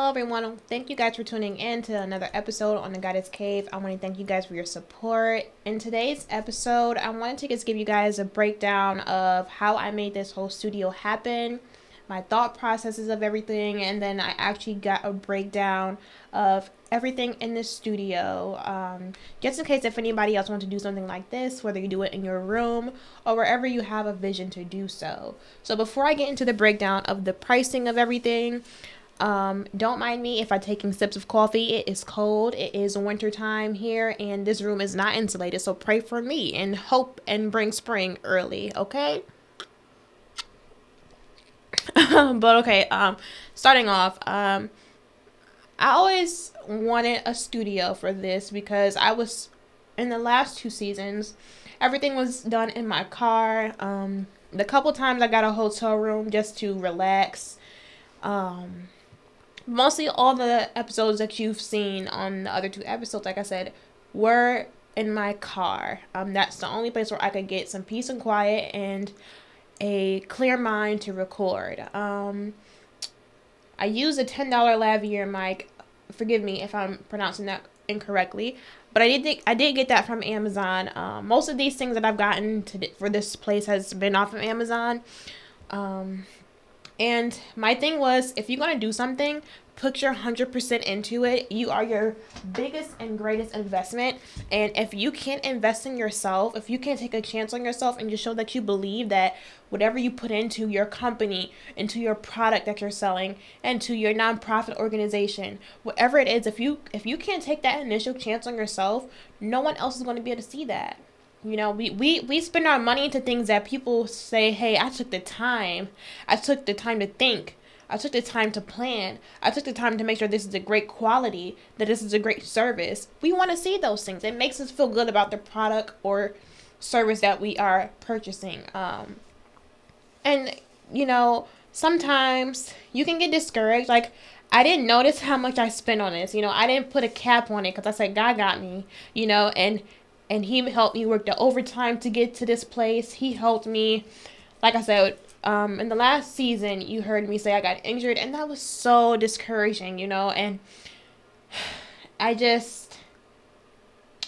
hello everyone, thank you guys for tuning in to another episode on the Goddess Cave. I want to thank you guys for your support. In today's episode, I wanted to just give you guys a breakdown of how I made this whole studio happen, my thought processes of everything, and then I actually got a breakdown of everything in the studio, just in case if anybody else wants to do something like this, whether you do it in your room or wherever you have a vision to do so. So before I get into the breakdown of the pricing of everything, don't mind me if I'm taking sips of coffee. It is cold, it is winter time here, and this room is not insulated, so pray for me and hope and bring spring early, okay? But okay, starting off, I always wanted a studio for this because I was, in the last two seasons, everything was done in my car. The couple times I got a hotel room just to relax. Mostly all the episodes that you've seen on the other two episodes, like I said, were in my car. That's the only place where I could get some peace and quiet and a clear mind to record. I use a $10 lavalier mic. Forgive me if I'm pronouncing that incorrectly, but I did get that from Amazon. Most of these things that I've gotten for this place has been off of Amazon. And my thing was, if you're gonna do something, put your 100% into it. You are your biggest and greatest investment. And if you can't invest in yourself, if you can't take a chance on yourself and just show that you believe that whatever you put into your company, into your product that you're selling, and to your nonprofit organization, whatever it is, if you can't take that initial chance on yourself, no one else is gonna be able to see that. You know, we spend our money into things that people say, hey, I took the time to think. I took the time to plan. I took the time to make sure this is a great quality, that this is a great service. We want to see those things. It makes us feel good about the product or service that we are purchasing. And, you know, sometimes you can get discouraged. Like, I didn't notice how much I spent on this. You know, I didn't put a cap on it because I said, God got me, you know, and he helped me work the overtime to get to this place. He helped me, like I said, in the last season, you heard me say I got injured, and that was so discouraging, you know, and I just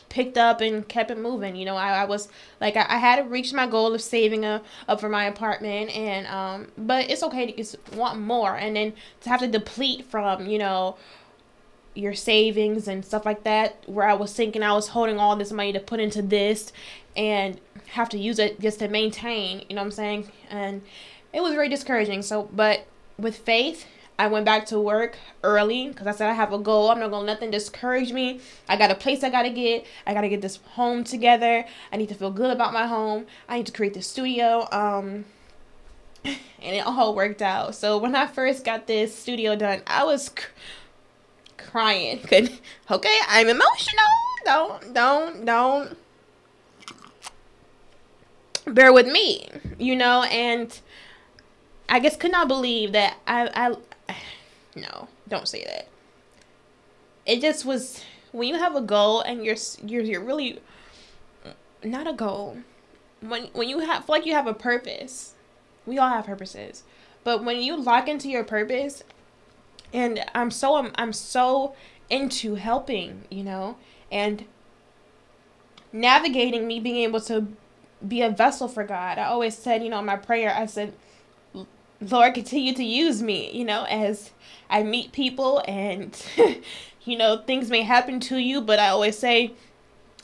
picked up and kept it moving, you know. I was, like, I had reached my goal of saving up for my apartment, and, but it's okay to just want more, and then to have to deplete from, you know, your savings and stuff like that, where I was thinking I was holding all this money to put into this and have to use it just to maintain, you know what I'm saying? And it was very discouraging. So, but with faith, I went back to work early because I said I have a goal. I'm not going to let nothing discourage me. I got a place I got to get. I got to get this home together. I need to feel good about my home. I need to create this studio. And it all worked out. So when I first got this studio done, I was crying. Okay, I'm emotional. Don't bear with me, you know. And I just could not believe that I no, don't say that. It just was, when you have a goal and you're really not a goal, when you have, like, you have a purpose. We all have purposes, but when you lock into your purpose. And I'm so into helping, you know, and navigating me being able to be a vessel for God. I always said, you know, in my prayer, I said, Lord, continue to use me, you know, as I meet people and, you know, things may happen to you, but I always say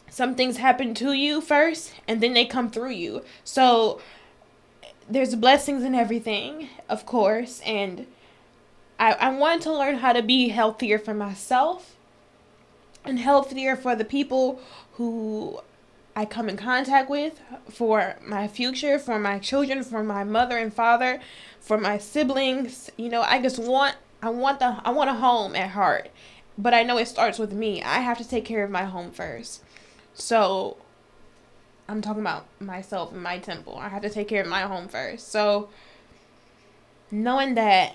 some things happen to you first and then they come through you. So there's blessings in everything, of course, and I wanted to learn how to be healthier for myself and healthier for the people who I come in contact with, for my future, for my children, for my mother and father, for my siblings. You know, I just want, I want a home at heart, but I know it starts with me. I have to take care of my home first. So I'm talking about myself and my temple. I have to take care of my home first. So knowing that,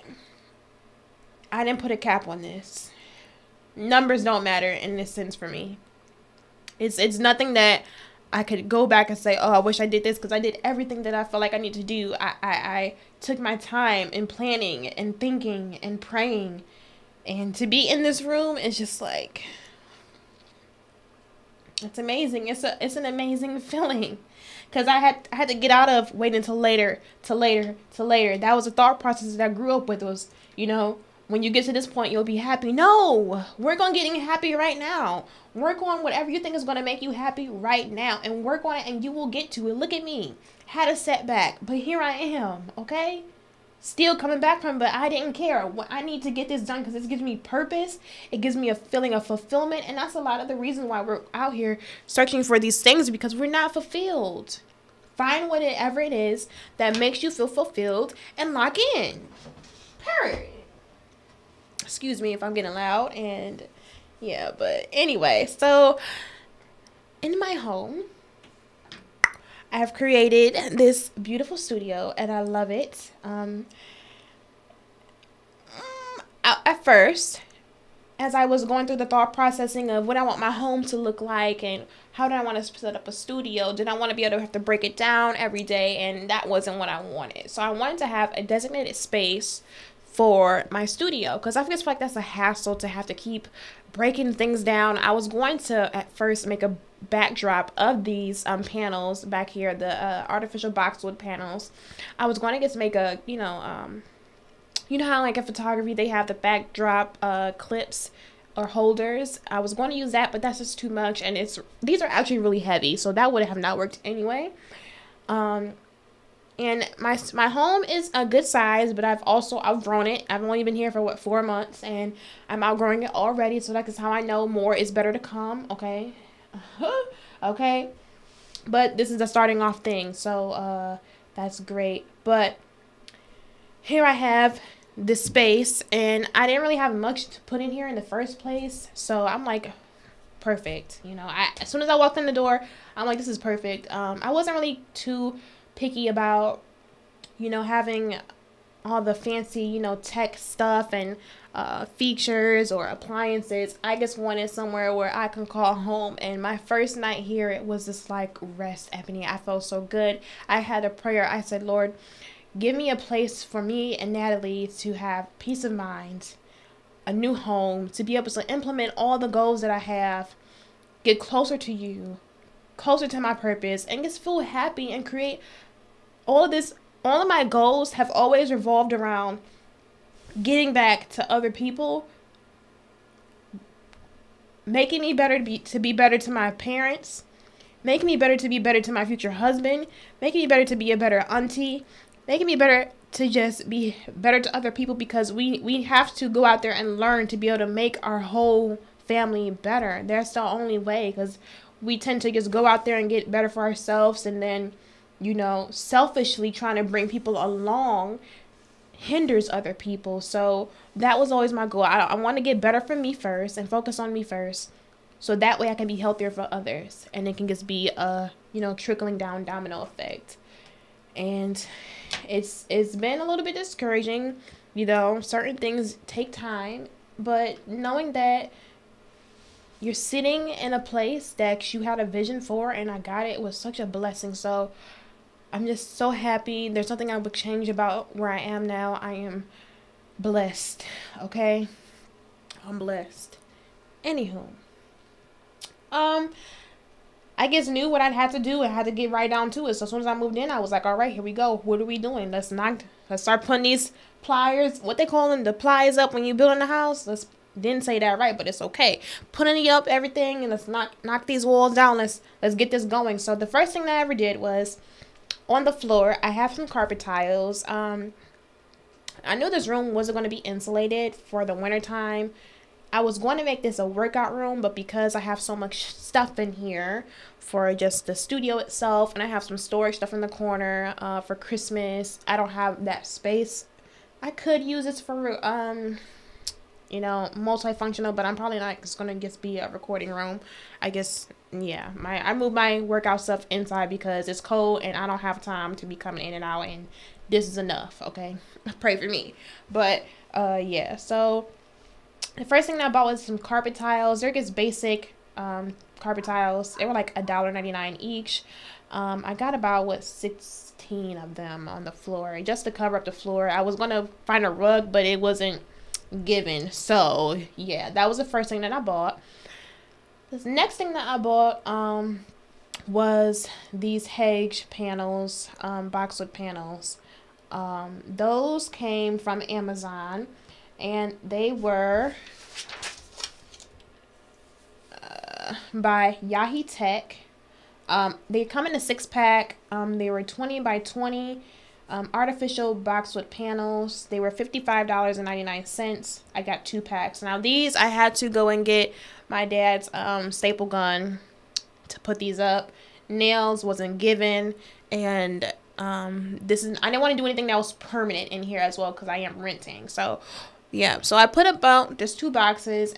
I didn't put a cap on this. Numbers don't matter in this sense for me. It's nothing that I could go back and say, oh, I wish I did this, because I did everything that I felt like I need to do. I took my time in planning and thinking and praying And to be in this room is just like, it's amazing. It's an amazing feeling, because I had to get out of waiting till later, to later. That was the thought process that I grew up with, was, you know, when you get to this point, you'll be happy. No, work on getting happy right now. Work on whatever you think is going to make you happy right now, and work on it, and you will get to it. Look at me, had a setback, but here I am. Okay. Still coming back from, but I didn't care. I need to get this done because this gives me purpose. It gives me a feeling of fulfillment. And that's a lot of the reason why we're out here searching for these things, because we're not fulfilled. Find whatever it is that makes you feel fulfilled and lock in. Period. Excuse me if I'm getting loud. And yeah, but anyway, so in my home, I have created this beautiful studio, and I love it. At first, as I was going through the thought processing of what I want my home to look like and how do I want to set up a studio, did I want to be able to have to break it down every day? And that wasn't what I wanted. So I wanted to have a designated space for my studio, because I just feel like that's a hassle to have to keep breaking things down. I was going to at first make a backdrop of these panels back here, the artificial boxwood panels. I was going to just make a, you know how like in photography they have the backdrop clips or holders. I was going to use that, but that's just too much, and these are actually really heavy, so that would have not worked anyway. And my home is a good size, but I've also outgrown it. I've only been here for what, 4 months, and I'm outgrowing it already. So that is how I know more is better to come. Okay. Okay, but this is a starting off thing, so that's great. But here I have this space, and I didn't really have much to put in here in the first place, so I'm like, perfect. You know, as soon as I walked in the door, I'm like, this is perfect. I wasn't really too picky about, you know, having all the fancy, you know, tech stuff and features or appliances. I just wanted somewhere where I can call home. And my first night here, it was just like rest, Ebony. I felt so good. I had a prayer. I said, Lord, give me a place for me and Natalie to have peace of mind, a new home, to be able to implement all the goals that I have, get closer to you, closer to my purpose, and just feel happy and create all of this. All of my goals have always revolved around getting back to other people, making me better to be better to my parents, making me better to be better to my future husband, making me better to be a better auntie, making me better to just be better to other people, because we have to go out there and learn to be able to make our whole family better. That's the only way, because we tend to just go out there and get better for ourselves, and then, you know, selfishly trying to bring people along hinders other people. So that was always my goal. I want to get better for me first and focus on me first, so that way I can be healthier for others, and it can just be a, you know, trickling down domino effect. And it's been a little bit discouraging, you know, certain things take time, but knowing that you're sitting in a place that you had a vision for, and I got it, was such a blessing. So I'm just so happy. There's nothing I would change about where I am now. I am blessed, okay? I'm blessed. Anywho, I just knew what I'd have to do and had to get right down to it. So as soon as I moved in, I was like, all right, here we go. What are we doing? Let's start putting these pliers, what they call them, the pliers up when you're building a house. Let's didn't say that right, but it's okay. Putting up everything, and let's knock these walls down. Let's get this going. So the first thing that I ever did was, on the floor, I have some carpet tiles. I knew this room wasn't going to be insulated for the winter time. I was going to make this a workout room, but because I have so much stuff in here for just the studio itself, and I have some storage stuff in the corner for Christmas, I don't have that space. I could use this for you know, multifunctional, but I'm probably not. It's gonna just be a recording room, I guess. Yeah, I move my workout stuff inside because it's cold and I don't have time to be coming in and out, and this is enough. Okay, pray for me. But yeah, so the first thing that I bought was some carpet tiles. They're just basic carpet tiles. They were like $1.99 each. I got about what, 16 of them on the floor, just to cover up the floor. I was gonna find a rug, but it wasn't given. So yeah, that was the first thing that I bought. This next thing that I bought was these hedge panels, boxwood panels. Those came from Amazon, and they were by Yaheetech. They come in a 6-pack. They were 20 by 20 artificial boxwood panels. They were $55.99. I got 2 packs. Now these I had to go and get my dad's staple gun to put these up. Nails wasn't given, and this is, I didn't want to do anything that was permanent in here as well because I am renting. So yeah, so I put about just 2 boxes.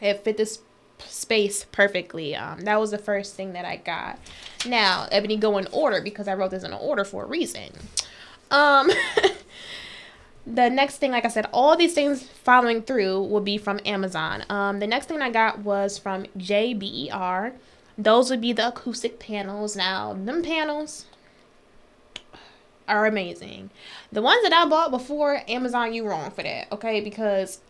It fit this space perfectly. That was the first thing that I got. Now it didn't go in order because I wrote this in an order for a reason. The next thing, like I said, all these things following through will be from Amazon. The next thing I got was from Jber. Those would be the acoustic panels. Now them panels are amazing. The ones that I bought before, Amazon, you wrong for that, okay? Because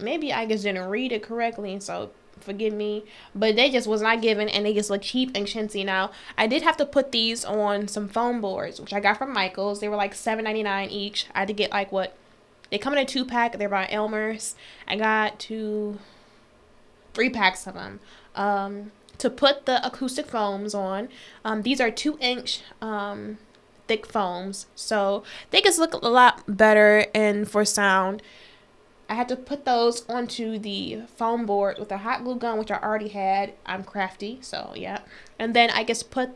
maybe I just didn't read it correctly, so forgive me, but they just was not given, and they just look cheap and chintzy. Now I did have to put these on some foam boards, which I got from Michael's. They were like $7.99 each. I had to get like, what, they come in a 2-pack. They're by Elmer's. I got 3 packs of them to put the acoustic foams on. These are 2-inch thick foams, so they just look a lot better. And for sound, I had to put those onto the foam board with a hot glue gun, which I already had. I'm crafty, so yeah. And then I just put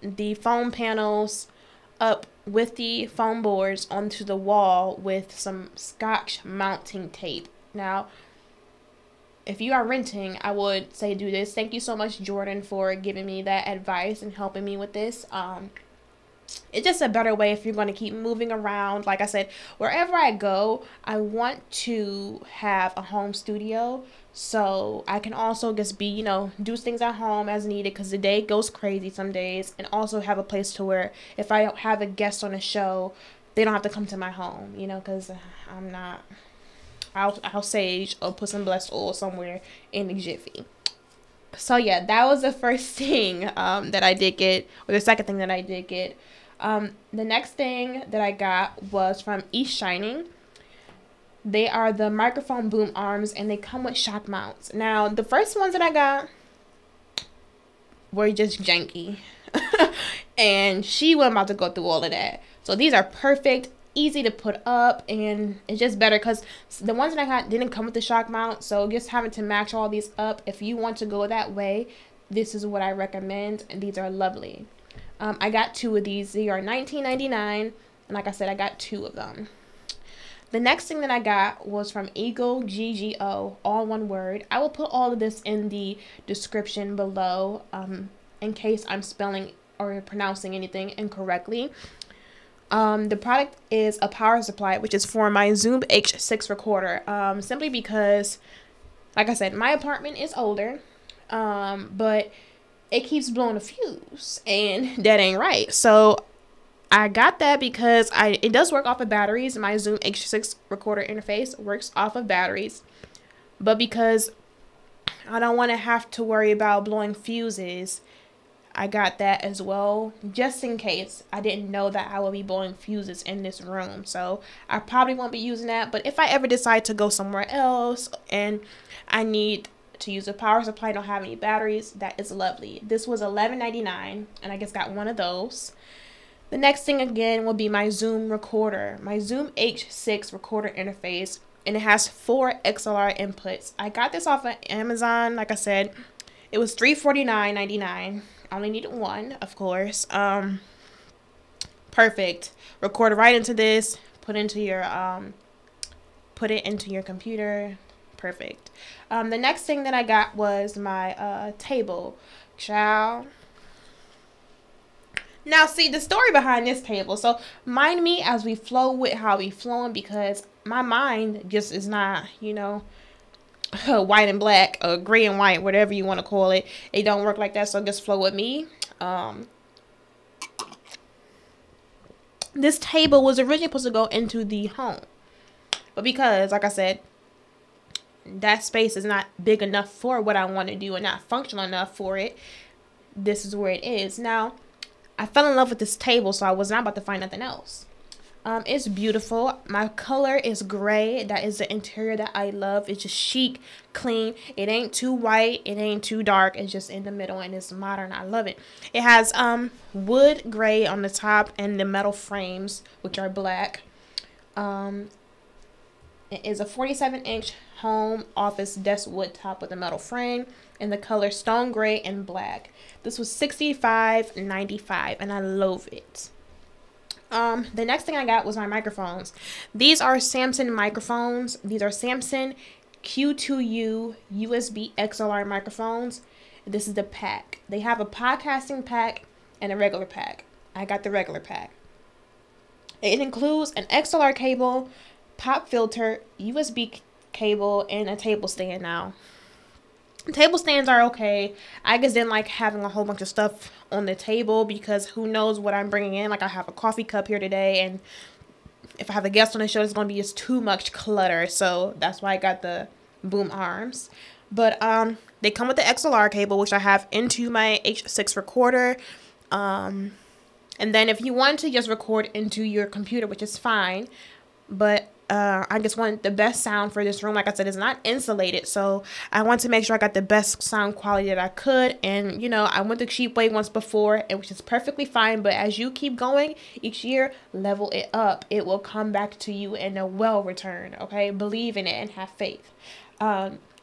the foam panels up with the foam boards onto the wall with some Scotch mounting tape. Now, if you are renting, I would say do this. Thank you so much, Jordan, for giving me that advice and helping me with this. It's just a better way if you're going to keep moving around. Like I said, wherever I go, I want to have a home studio so I can also just be, you know, do things at home as needed, because the day goes crazy some days, and also have a place to where if I have a guest on a show, they don't have to come to my home, you know, because I'm not, I'll sage or put some blessed oil somewhere in the jiffy. So yeah, that was the first thing that I did get, or the second thing that I did get. The next thing that I got was from East Shining. They are the microphone boom arms, and they come with shock mounts. Now, the first ones that I got were just janky, and she wasn't about to go through all of that. So these are perfect, easy to put up, and it's just better because the ones that I got didn't come with the shock mount, so just having to match all these up. If you want to go that way, this is what I recommend, and these are lovely. I got 2 of these. They are $19.99, and like I said, I got 2 of them. The next thing that I got was from Eagleggo, all one word. I will put all of this in the description below in case I'm spelling or pronouncing anything incorrectly. The product is a power supply, which is for my Zoom H6 recorder, simply because, like I said, my apartment is older, but it keeps blowing a fuse, and that ain't right. So I got that because it does work off of batteries. My Zoom H6 recorder interface works off of batteries, but because I don't want to have to worry about blowing fuses, I got that as well, just in case. I didn't know that I would be blowing fuses in this room, so I probably won't be using that. But if I ever decide to go somewhere else and I need to use a power supply, I don't have any batteries, that is lovely. This was $11.99, and I just got 1 of those. The next thing again will be my Zoom recorder, my Zoom H6 recorder interface, and it has 4 XLR inputs. I got this off of Amazon. Like I said, it was $349.99. I only needed 1, of course. Perfect. Record right into this, put it into your computer. Perfect. The next thing that I got was my table. Ciao. Now, see the story behind this table. So mind me as we flow with how we flowing, because my mind just is not, you know, white and black, or gray and white, whatever you want to call it. It don't work like that, so just flow with me. This table was originally supposed to go into the home, But because, like I said, that space is not big enough for what I want to do and not functional enough for it, this is where it is. Now, I fell in love with this table, so I was not about to find nothing else. It's beautiful. My color is gray. That is the interior that I love. It's just chic, clean. It ain't too white. It ain't too dark. It's just in the middle, and it's modern. I love it. It has wood gray on the top and the metal frames, which are black. It is a 47-inch home office desk wood top with a metal frame in the color stone gray and black. This was $65.95, and I love it. The next thing I got was my microphones. These are Samson microphones. These are Samson Q2U USB XLR microphones. This is the pack. They have a podcasting pack and a regular pack. I got the regular pack. It includes an XLR cable, pop filter, USB cable, and a table stand. Now, table stands are okay. I just didn't like having a whole bunch of stuff on the table because who knows what I'm bringing in. Like, I have a coffee cup here today, and if I have a guest on the show, it's going to be just too much clutter. So that's why I got the boom arms. But they come with the XLR cable, which I have into my H6 recorder. And then if you want to just record into your computer, which is fine, but I just want the best sound for this room. Like I said, it's not insulated, so I want to make sure I got the best sound quality that I could. And, you know, I went the cheap way once before, which is perfectly fine. But as you keep going each year, level it up. It will come back to you in a well return, okay? Believe in it and have faith.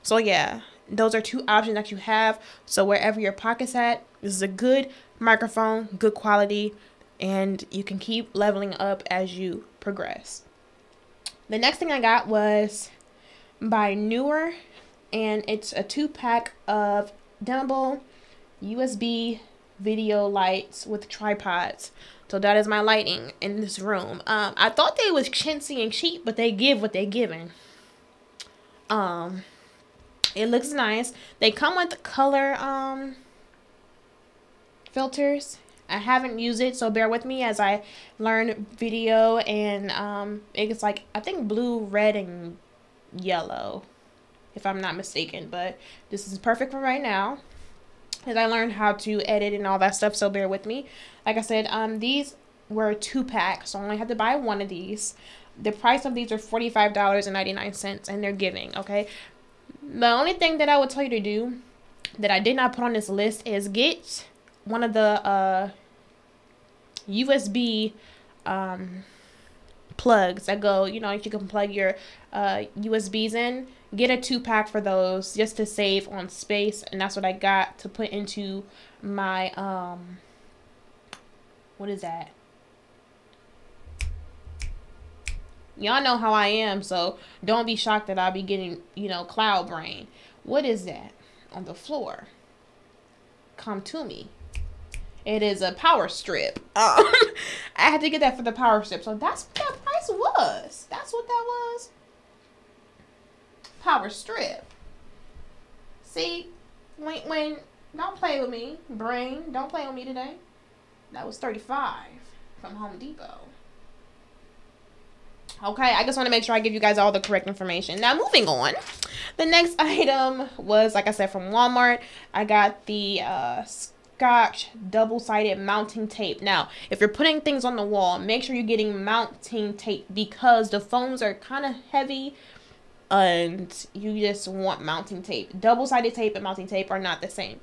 So, yeah, those are two options that you have. So wherever your pocket's at, this is a good microphone, good quality, and you can keep leveling up as you progress. The next thing I got was by Neewer, and it's a 2-pack of dimmable USB video lights with tripods. So that is my lighting in this room. I thought they was chintzy and cheap, but they give what they're giving. It looks nice. They come with color filters. I haven't used it, so bear with me as I learn video. And it's like, I think blue, red, and yellow, if I'm not mistaken. But this is perfect for right now, as I learned how to edit and all that stuff, so bear with me. Like I said, these were 2-pack, so I only had to buy one of these. The price of these are $45.99, and they're giving, okay? The only thing that I would tell you to do that I did not put on this list is get one of the USB plugs that go, you know, you can plug your USBs in. Get a 2-pack for those just to save on space. And that's what I got to put into my, what is that? Y'all know how I am, so don't be shocked that I'll be getting, you know, cloud brain. What is that on the floor? Come to me. It is a power strip. I had to get that for the power strip. So that's what that price was. That's what that was. Power strip. See? Wait. Don't play with me. Brain. Don't play with me today. That was $35 from Home Depot. Okay, I just want to make sure I give you guys all the correct information. Now, moving on. The next item was, like I said, from Walmart. I got the Scotch double-sided mounting tape. Now, if you're putting things on the wall, make sure you're getting mounting tape because the foams are kind of heavy and you just want mounting tape. Double-sided tape and mounting tape are not the same.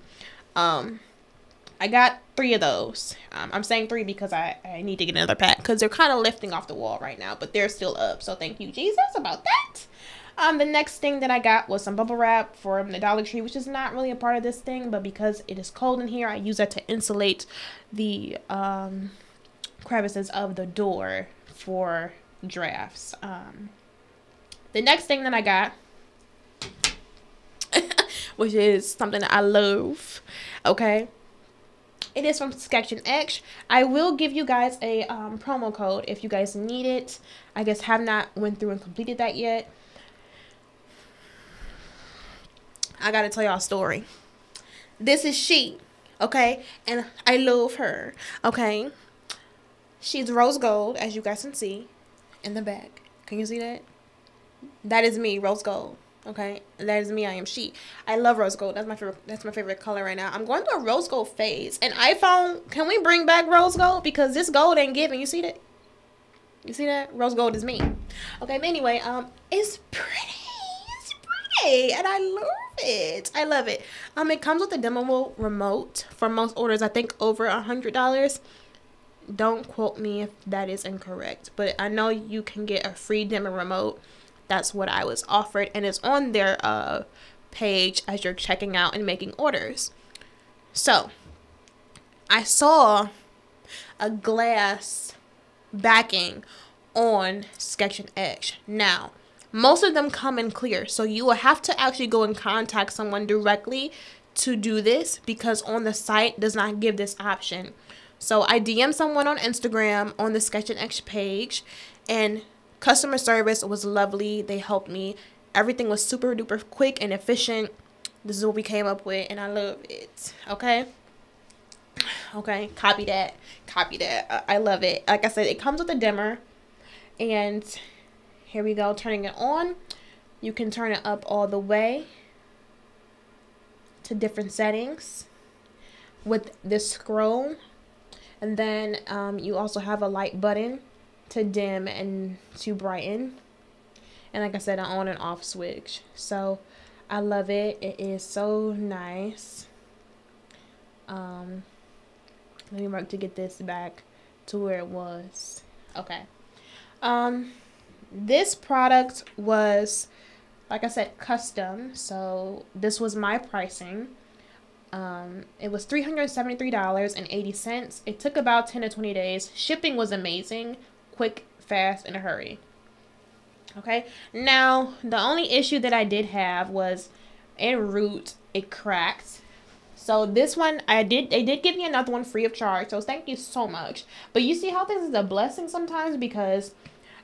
I got 3 of those. I'm saying 3 because I need to get another pack because they're kind of lifting off the wall right now, but they're still up. So thank you, Jesus, about that. The next thing that I got was some bubble wrap from the Dollar Tree, which is not really a part of this thing, but because it is cold in here, I use that to insulate the crevices of the door for drafts. The next thing that I got, which is something that I love, okay? It is from Sketch & Etch. I will give you guys a promo code if you guys need it. I guess have not went through and completed that yet. I gotta tell y'all a story. This is she, okay? And I love her, okay? She's rose gold, as you guys can see in the back. Can you see that? That is me, rose gold. Okay, that is me. I am she. I love rose gold. That's my favorite. That's my favorite color right now. I'm going through a rose gold phase. And iPhone, can we bring back rose gold? Because this gold ain't giving. You see that? You see that? Rose gold is me. Okay, but anyway, it's pretty. It's pretty, and I love it. I love it. It comes with a dimmable remote for most orders. I think over $100. Don't quote me if that is incorrect, but I know you can get a free dimmer remote. That's what I was offered, and it's on their page as you're checking out and making orders. So I saw a glass backing on Sketch and Etch. Now, most of them come in clear, so you will have to actually go and contact someone directly to do this, because on the site does not give this option. So I DM someone on Instagram on the Sketch and Etch page, and customer service was lovely. They helped me. Everything was super duper quick and efficient. This is what we came up with, and I love it. Okay. Okay. Copy that. Copy that. I love it. Like I said, it comes with a dimmer. And here we go. Turning it on. You can turn it up all the way to different settings with this scroll. And then you also have a light button to dim and to brighten, and like I said, an on and off switch. So I love it. It is so nice. Let me work to get this back to where it was. Okay. This product was, like I said, custom, so this was my pricing. It was $373.80. It took about 10 to 20 days. Shipping was amazing. Quick, fast, in a hurry. Okay, now the only issue that I did have was en route it cracked. So this one they did give me another one free of charge, so thank you so much. But you see how this is a blessing sometimes, because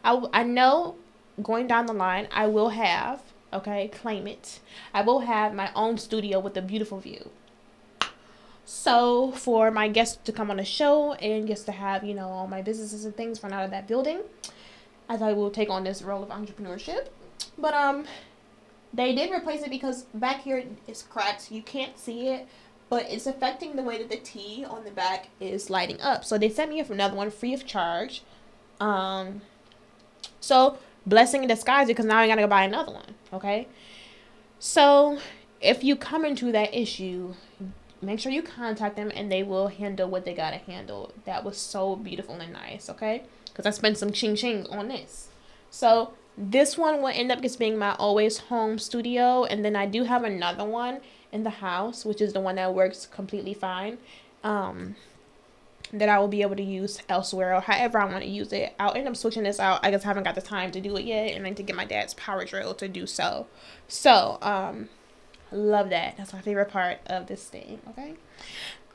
I know going down the line I will have, okay, claim it, I will have my own studio with a beautiful view. So for my guests to come on the show and guests to have, you know, all my businesses and things run out of that building, as I will take on this role of entrepreneurship. But they did replace it because back here it's cracked. You can't see it, but it's affecting the way that the T on the back is lighting up. So they sent me another one free of charge. So blessing in disguise, because now I gotta go buy another one. Okay, so if you come into that issue, make sure you contact them and they will handle what they gotta handle. That was so beautiful and nice, okay? Because I spent some ching-ching on this. So this one will end up just being my always home studio. And then I do have another one in the house, which is the one that works completely fine. That I will be able to use elsewhere or however I want to use it. I'll end up switching this out. I just haven't got the time to do it yet. And I need to get my dad's power drill to do so. So, love that. That's my favorite part of this thing. Okay,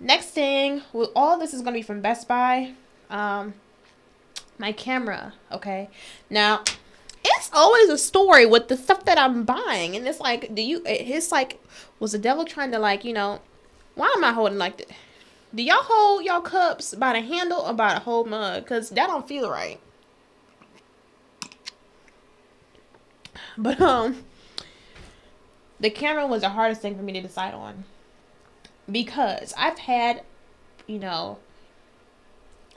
next thing, well, all this is gonna be from Best Buy. My camera. Okay, now it's always a story with the stuff that I'm buying, and it's like, do you, it's like, was the devil trying to, like, you know, why am I holding like this? Do y'all hold y'all cups by the handle or by the whole mug? Because that don't feel right. But the camera was the hardest thing for me to decide on, because I've had, you know,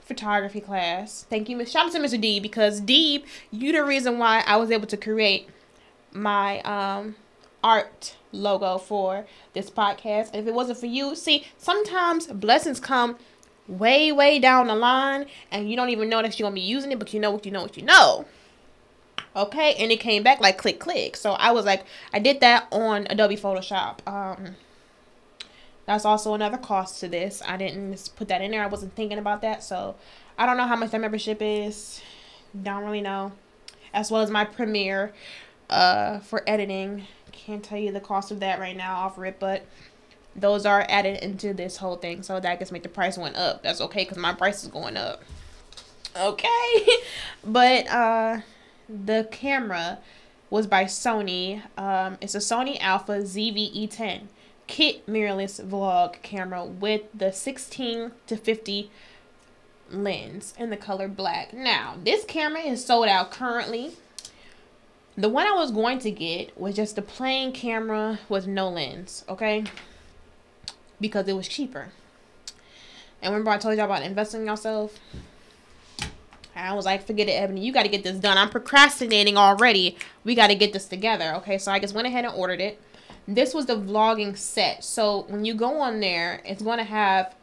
photography class. Thank you, shout out to Mr. D, because D, you the reason why I was able to create my art logo for this podcast. And if it wasn't for you, see, sometimes blessings come way, way down the line, and you don't even know that you're gonna be using it, but you know what you know what you know. Okay, and it came back like click, click. So I was like, I did that on Adobe Photoshop. That's also another cost to this. I didn't just put that in there. I wasn't thinking about that. So I don't know how much that membership is. Don't really know. As well as my Premiere for editing. Can't tell you the cost of that right now off rip, but those are added into this whole thing. So that gets me, the price went up. That's okay, because my price is going up. Okay. But, the camera was by Sony. It's a Sony Alpha ZV-E10 kit mirrorless vlog camera with the 16 to 50 lens in the color black. Now, this camera is sold out currently. The one I was going to get was just the plain camera with no lens, okay? Because it was cheaper. And remember I told y'all about investing in yourself? I was like, forget it, Ebony. You got to get this done. I'm procrastinating already. We got to get this together, okay? So I just went ahead and ordered it. This was the vlogging set. So when you go on there, it's going to have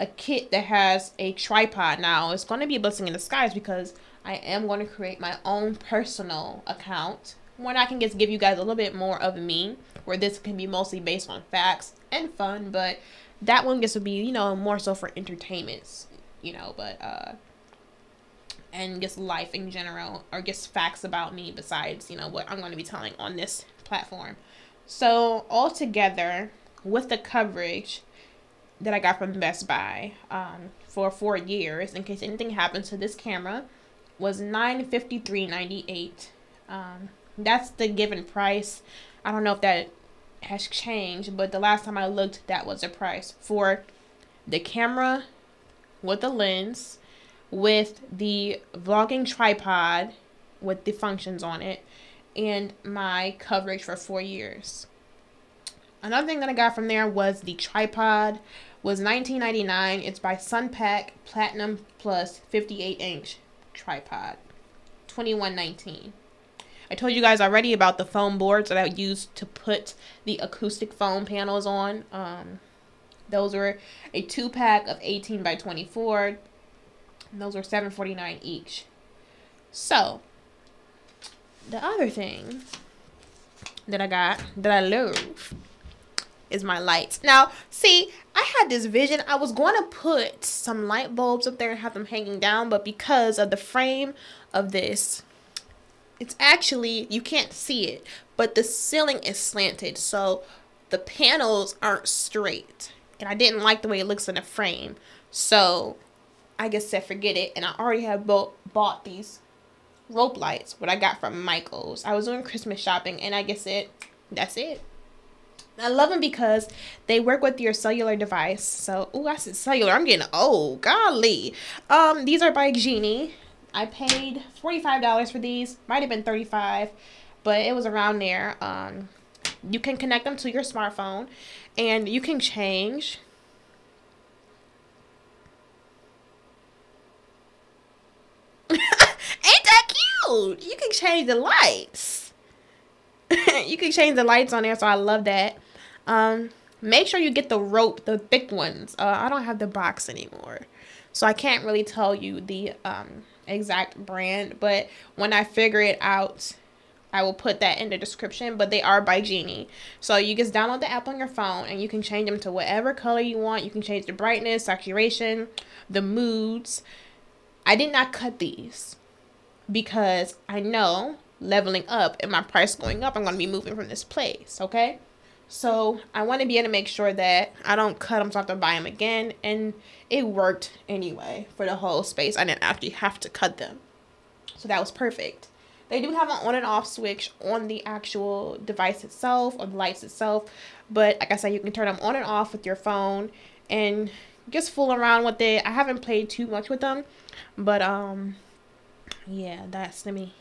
a kit that has a tripod. Now, it's going to be a blessing in disguise because I am going to create my own personal account when I can just give you guys a little bit more of me, where this can be mostly based on facts and fun, but that one gets to be, you know, more so for entertainments, you know, but, and just life in general, or just facts about me besides, you know, what I'm going to be telling on this platform. So all together with the coverage that I got from Best Buy, for 4 years, in case anything happens to this camera, was $953.98. That's the given price. I don't know if that has changed, but the last time I looked, that was the price for the camera with the lens, with the vlogging tripod with the functions on it, and my coverage for 4 years. Another thing that I got from there was the tripod. Was $19.99. It's by Sunpak Platinum Plus 58-inch. Tripod, $21.19. I told you guys already about the foam boards that I used to put the acoustic foam panels on. Those were a 2-pack of 18 by 24, and those were $7.49 each. So the other thing that I got that I love is my lights. Now, see, I had this vision. I was going to put some light bulbs up there and have them hanging down, but because of the frame of this, it's actually, you can't see it, but the ceiling is slanted, so the panels aren't straight, and I didn't like the way it looks in the frame, so I just said forget it. And I already have bought these rope lights, what I got from Michael's. I was doing Christmas shopping, and I just said, that's it. I love them because they work with your cellular device. So, ooh, I said cellular. I'm getting old. Golly. These are by Geeni. I paid $45 for these. Might have been $35, but it was around there. You can connect them to your smartphone, and you can change. Ain't that cute? You can change the lights. You can change the lights on there, so I love that. Make sure you get the rope, the thick ones. I don't have the box anymore, so I can't really tell you the exact brand, but when I figure it out, I will put that in the description. But they are by Geeni. So you just download the app on your phone, and you can change them to whatever color you want. You can change the brightness, saturation, the moods. I did not cut these because I know leveling up and my price going up, I'm going to be moving from this place, okay? So I want to be able to make sure that I don't cut them so I have to buy them again. And it worked anyway for the whole space. I didn't actually have to cut them, so that was perfect. They do have an on and off switch on the actual device itself, or the lights itself, but like I said, you can turn them on and off with your phone and just fool around with it. I haven't played too much with them, but yeah, that's me.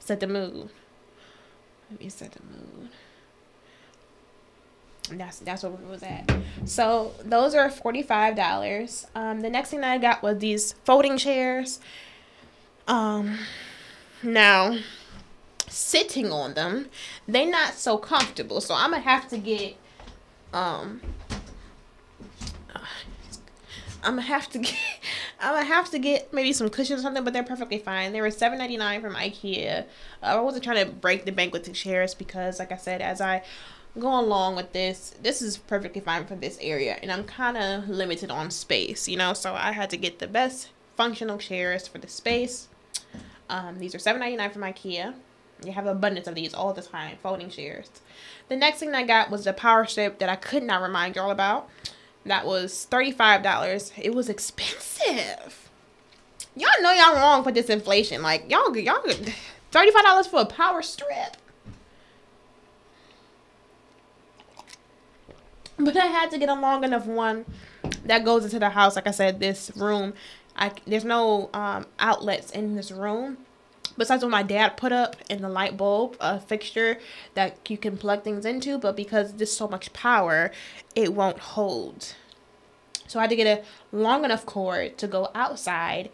Set the mood. Let me set the mood. That's what we was at. So those are $45. The next thing that I got was these folding chairs. Now, sitting on them, they're not so comfortable. So I'm gonna have to get I'm gonna have to get maybe some cushions or something, but they're perfectly fine. They were $7.99 from IKEA. I wasn't trying to break the bank with the chairs because, like I said, as I go along with this, this is perfectly fine for this area, and I'm kind of limited on space, you know, so I had to get the best functional chairs for the space. These are $7.99 from IKEA. You have an abundance of these all the time, folding chairs. The next thing I got was the power strip that I could not remind y'all about. That was $35. It was expensive. Y'all know y'all wrong for this inflation. Like, y'all $35 for a power strip. But I had to get a long enough one that goes into the house. Like I said, this room, there's no outlets in this room. besides what my dad put up in the light bulb fixture that you can plug things into, but because there's so much power, it won't hold. So I had to get a long enough cord to go outside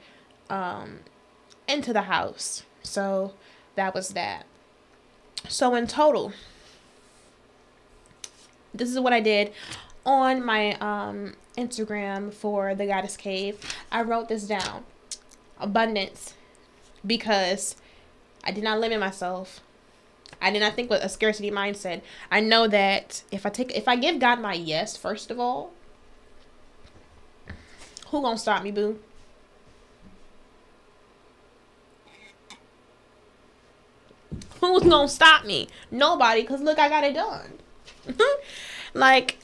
into the house. So that was that. So in total, this is what I did on my Instagram for the Goddess Cave. I wrote this down. Abundance, because I did not limit myself. I did not think with a scarcity mindset. I know that if I give God my yes, first of all, who gonna stop me, boo? Who's gonna stop me? Nobody, because look, I got it done. Like,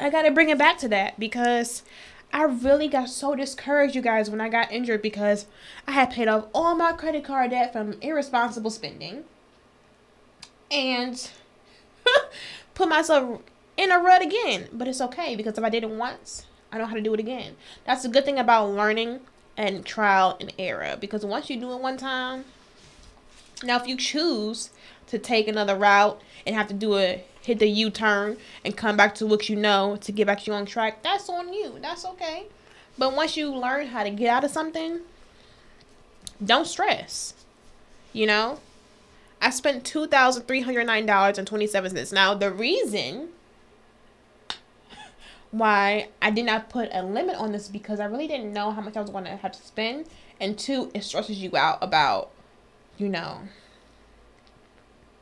I gotta bring it back to that, because I really got so discouraged, you guys, when I got injured, because I had paid off all my credit card debt from irresponsible spending and put myself in a rut again. But it's okay, because if I did it once, I know how to do it again. That's the good thing about learning and trial and error, because once you do it one time, now if you choose to take another route and have to hit the U-turn and come back to what you know to get back to you on track, that's on you. That's okay. But once you learn how to get out of something, don't stress. You know? I spent $2,309.27. Now, the reason why I did not put a limit on this, because I really didn't know how much I was going to have to spend. And two, it stresses you out about, you know,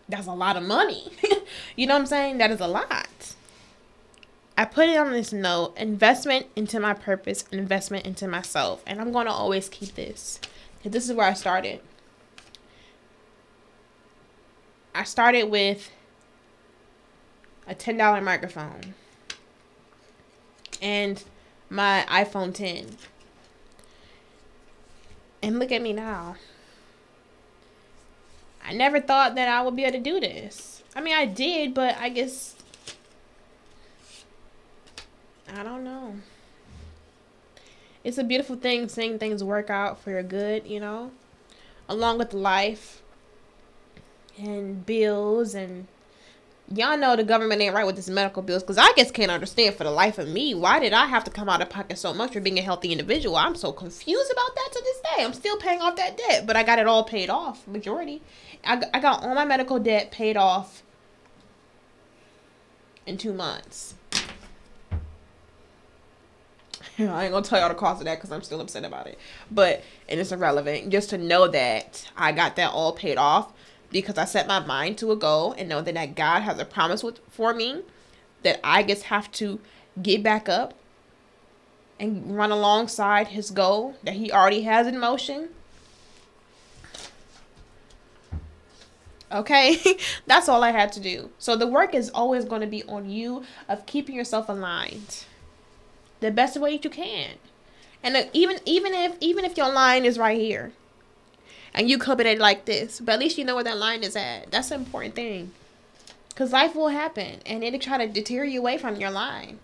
that's a lot of money. You know what I'm saying? That is a lot. I put it on this note, investment into my purpose, investment into myself. And I'm going to always keep this, because this is where I started. I started with a $10 microphone and my iPhone 10. And look at me now. I never thought that I would be able to do this. I mean, I did, but I guess, I don't know. It's a beautiful thing seeing things work out for your good, you know, along with life and bills. And y'all know the government ain't right with this medical bills, because I just can't understand for the life of me, why did I have to come out of pocket so much for being a healthy individual? I'm so confused about that to this day. I'm still paying off that debt, but I got it all paid off, majority. I got all my medical debt paid off in 2 months. I ain't going to tell y'all the cost of that, because I'm still upset about it. But, and it's irrelevant, just to know that I got that all paid off, because I set my mind to a goal and know that God has a promise for me, that I just have to get back up and run alongside his goal that he already has in motion. Okay, that's all I had to do. So the work is always going to be on you of keeping yourself aligned the best way that you can. And even if your line is right here, and you cover it like this, but at least you know where that line is at. That's an important thing, because life will happen, and it'll try to deter you away from your line.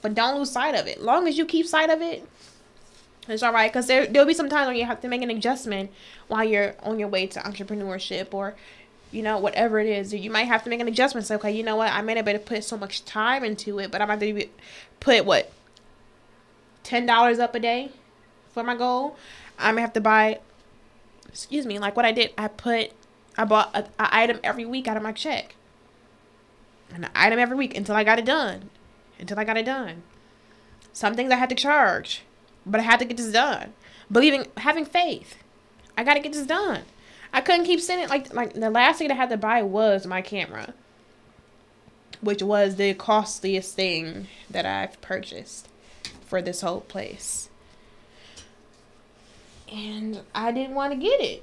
But don't lose sight of it. Long as you keep sight of it, it's all right. Because there'll be some times when you have to make an adjustment while you're on your way to entrepreneurship, or, you know, whatever it is. You might have to make an adjustment. So, okay, you know what? I may not be able to put so much time into it, but I'm going to put, what, $10 up a day for my goal. I may have to buy... Excuse me, like what I did, I bought an item every week out of my check. An item every week until I got it done. Some things I had to charge, but I had to get this done. Having faith, I got to get this done. I couldn't keep sending, like the last thing I had to buy was my camera, which was the costliest thing that I've purchased for this whole place. And I didn't want to get it,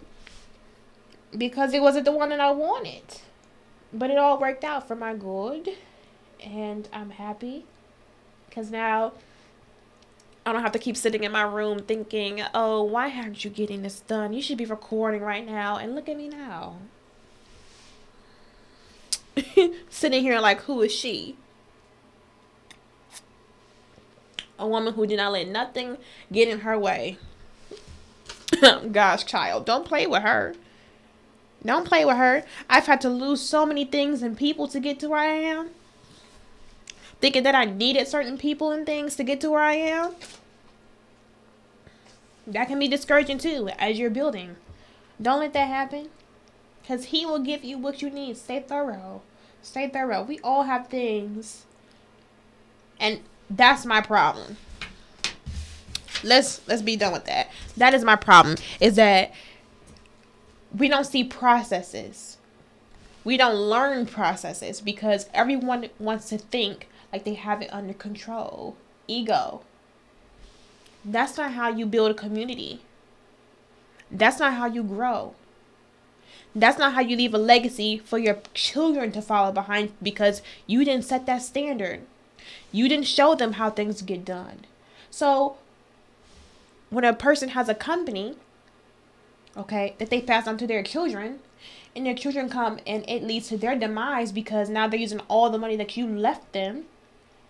because it wasn't the one that I wanted. But it all worked out for my good. And I'm happy, because now I don't have to keep sitting in my room thinking, oh, why aren't you getting this done? You should be recording right now. And look at me now. Sitting here like, who is she? A woman who did not let nothing get in her way. Gosh, child, don't play with her. Don't play with her. I've had to lose so many things and people to get to where I am. Thinking that I needed certain people and things to get to where I am. That can be discouraging too as you're building. Don't let that happen. Because he will give you what you need. Stay thorough. Stay thorough. We all have things. And that's my problem. Let's be done with that. That is my problem. Is that we don't see processes. We don't learn processes because everyone wants to think like they have it under control. Ego. That's not how you build a community. That's not how you grow. That's not how you leave a legacy for your children to follow behind because you didn't set that standard. You didn't show them how things get done. So when a person has a company, okay, that they pass on to their children, and their children come and it leads to their demise because now they're using all the money that you left them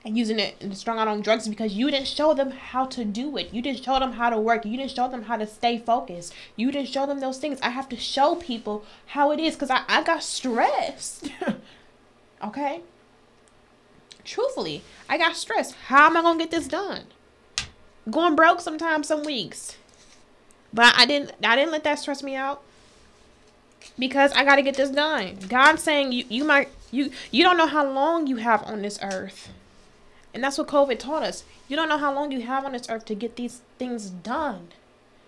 and using it and strung out on drugs because you didn't show them how to do it. You didn't show them how to work. You didn't show them how to stay focused. You didn't show them those things. I have to show people how it is because I got stressed. Okay? Truthfully, I got stressed. How am I going to get this done? Going broke sometimes, some weeks. But I didn't let that stress me out because I got to get this done. God's saying you don't know how long you have on this earth. And that's what COVID taught us. You don't know how long you have on this earth to get these things done.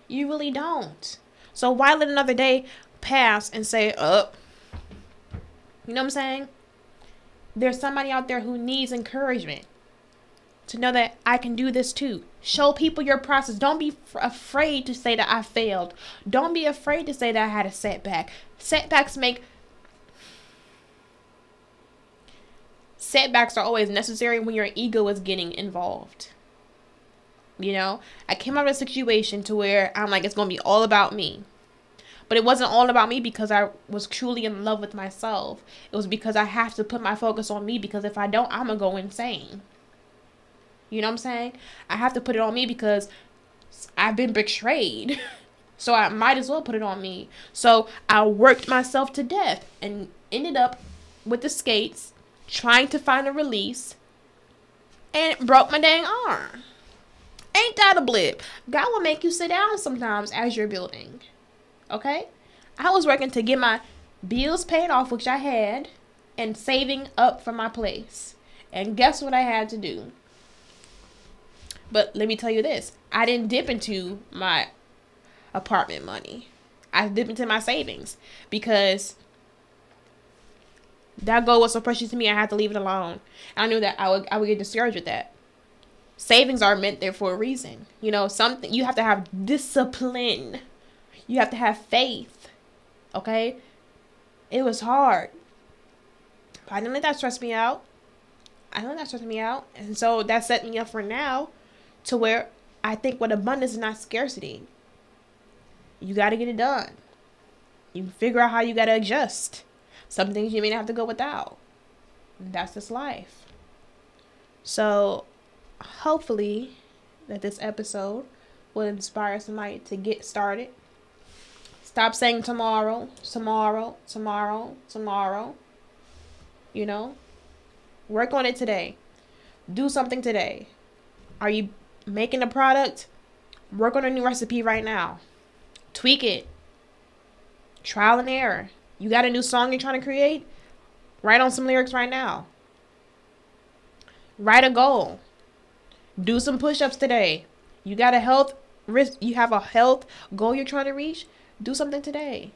You really don't. So why let another day pass and say, oh, you know what I'm saying? There's somebody out there who needs encouragement to know that I can do this too. Show people your process. Don't be afraid to say that I failed. Don't be afraid to say that I had a setback. Setbacks are always necessary when your ego is getting involved. You know, I came out of a situation to where I'm like, it's going to be all about me. But it wasn't all about me because I was truly in love with myself. It was because I have to put my focus on me because if I don't, I'm going to go insane. You know what I'm saying? I have to put it on me because I've been betrayed. So I might as well put it on me. So I worked myself to death and ended up with the skates trying to find a release and it broke my dang arm. Ain't that a blip? God will make you sit down sometimes as you're building. Okay? I was working to get my bills paid off, which I had, and saving up for my place. And guess what I had to do? But let me tell you this. I didn't dip into my apartment money. I dipped into my savings because that goal was so precious to me, I had to leave it alone. I knew that I would get discouraged with that. Savings are meant there for a reason. You know, something you have to have discipline. You have to have faith. Okay? It was hard. But I didn't let that stress me out. I didn't let that stress me out. And so that set me up for now to where I think with abundance is not scarcity. You got to get it done. You figure out how you got to adjust. Some things you may have to go without. That's this life. So hopefully that this episode will inspire somebody to get started. Stop saying tomorrow. You know, work on it today. Do something today. Are you making a product? Work on a new recipe right now. Tweak it. Trial and error. You got a new song you're trying to create? Write on some lyrics right now. Write a goal. Do some push-ups today. You got a health risk. You have a health goal you're trying to reach? Do something today.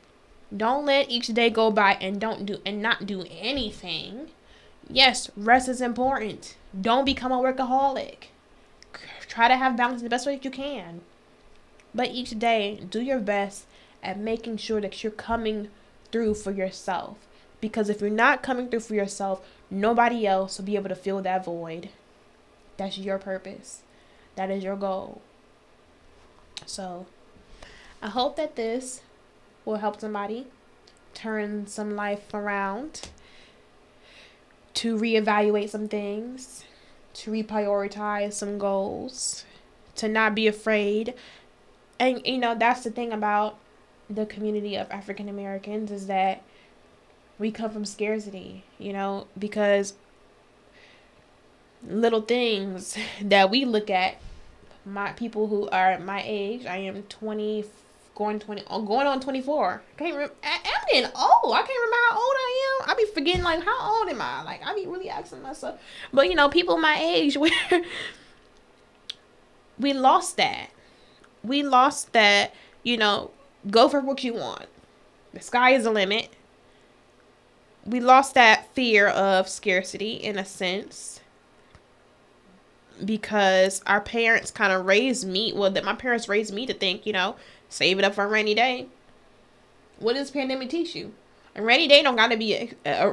Don't let each day go by and not do anything. Yes, rest is important. Don't become a workaholic. Try to have balance the best way that you can. But each day, do your best at making sure that you're coming through for yourself, because if you're not coming through for yourself, nobody else will be able to fill that void. That's your purpose. That is your goal. So I hope that this will help somebody turn some life around, to reevaluate some things, to reprioritize some goals, to not be afraid And, you know, that's the thing about the community of African Americans, is that we come from scarcity, you know, because little things that we look at, my people who are my age, I am 20, going on 24. I'm getting old. I can't remember how old I am. I be forgetting, like, how old am I? Like, I be really asking myself. But, you know, people my age, where we lost that. We lost that, you know, go for what you want. The sky is the limit. We lost that fear of scarcity, in a sense, because our parents kind of raised me, well, that my parents raised me to think, you know, save it up for a rainy day. What does pandemic teach you? A rainy day don't got to be, a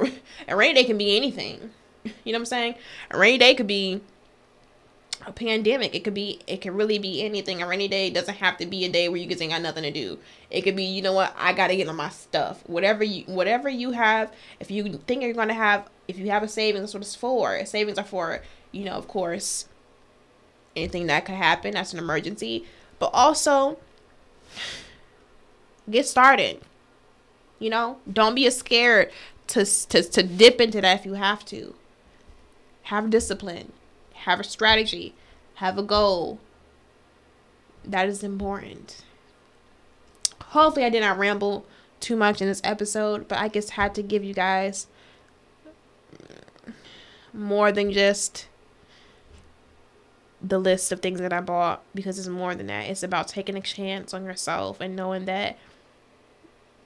rainy day can be anything. You know what I'm saying? A rainy day could be a pandemic. It could be, it could really be anything. A rainy day doesn't have to be a day where you just ain't got nothing to do. It could be, you know what, I gotta get on my stuff. Whatever you have, if you think you're gonna have, if you have a savings, that's what it's for. Savings are for, you know, of course, anything that could happen. That's an emergency. But also, get started. You know, don't be scared to dip into that if you have to. Have discipline. Have a strategy. Have a goal. That is important. Hopefully I did not ramble too much in this episode, but I just had to give you guys more than just the list of things that I bought, because it's more than that. It's about taking a chance on yourself and knowing that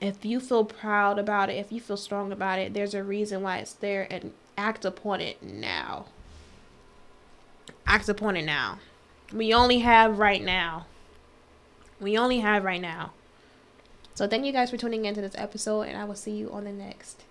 if you feel proud about it, if you feel strong about it, there's a reason why it's there, and act upon it now. Act upon it now. We only have right now. We only have right now. So thank you guys for tuning in to this episode, and I will see you on the next.